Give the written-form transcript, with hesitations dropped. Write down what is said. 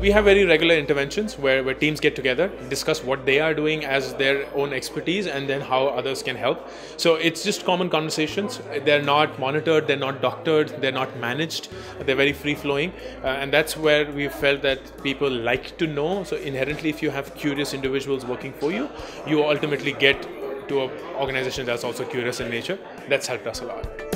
We have very regular interventions where teams get together, discuss what they are doing as their own expertise and then how others can help. So it's just common conversations. They're not monitored, they're not doctored, they're not managed, they're very free-flowing. And that's where we felt that people like to know. So inherently, if you have curious individuals working for you, you ultimately get to an organization that's also curious in nature. That's helped us a lot.